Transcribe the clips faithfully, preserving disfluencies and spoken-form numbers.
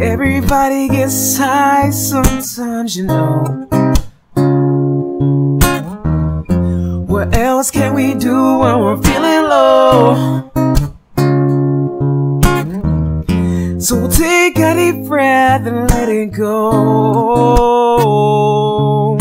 Everybody gets high sometimes, you know. What else can we do when we're feeling low? So we'll take a deep breath and let it go.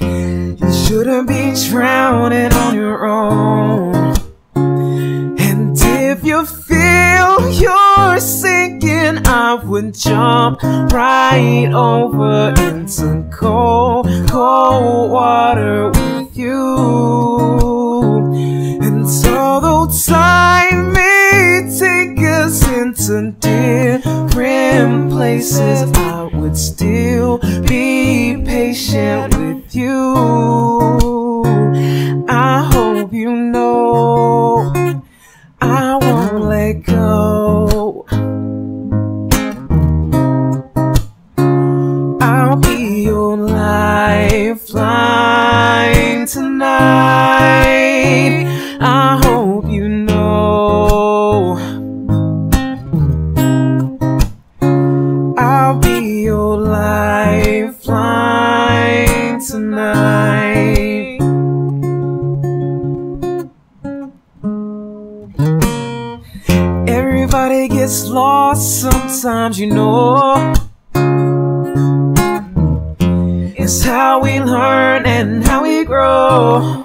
You shouldn't be drowning on your own. And if you feel you're sinking, I would jump right over into cold, cold water with you. And so though time may take us into different places, I would still be patient with you. I hope you know I won't let go. I'll be your lifeline tonight. I hope you know I'll be your lifeline tonight. Everybody gets lost sometimes, you know. It's how we learn and how we grow.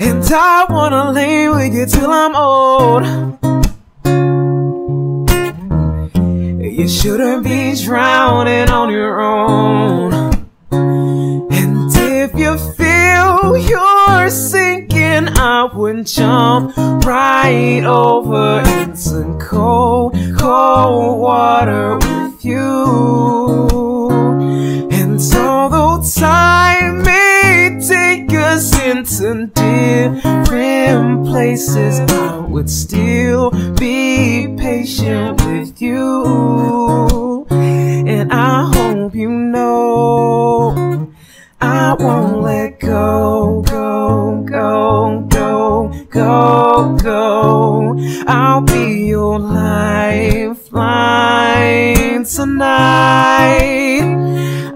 And I wanna lay with you till I'm old. You shouldn't be drowning on your own. And if you feel you're sinking, I would jump right over into cold, cold water with you. Time may take us into different places, I would still be patient with you. And I hope you know I won't let go, go, go, go, go, go. I'll be your lifeline tonight.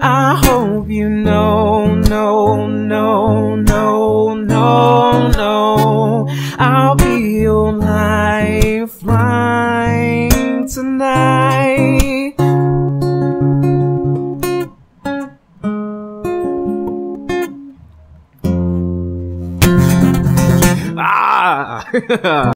I hope you know, no, no, no, no, no. I'll be your lifeline tonight. Ah!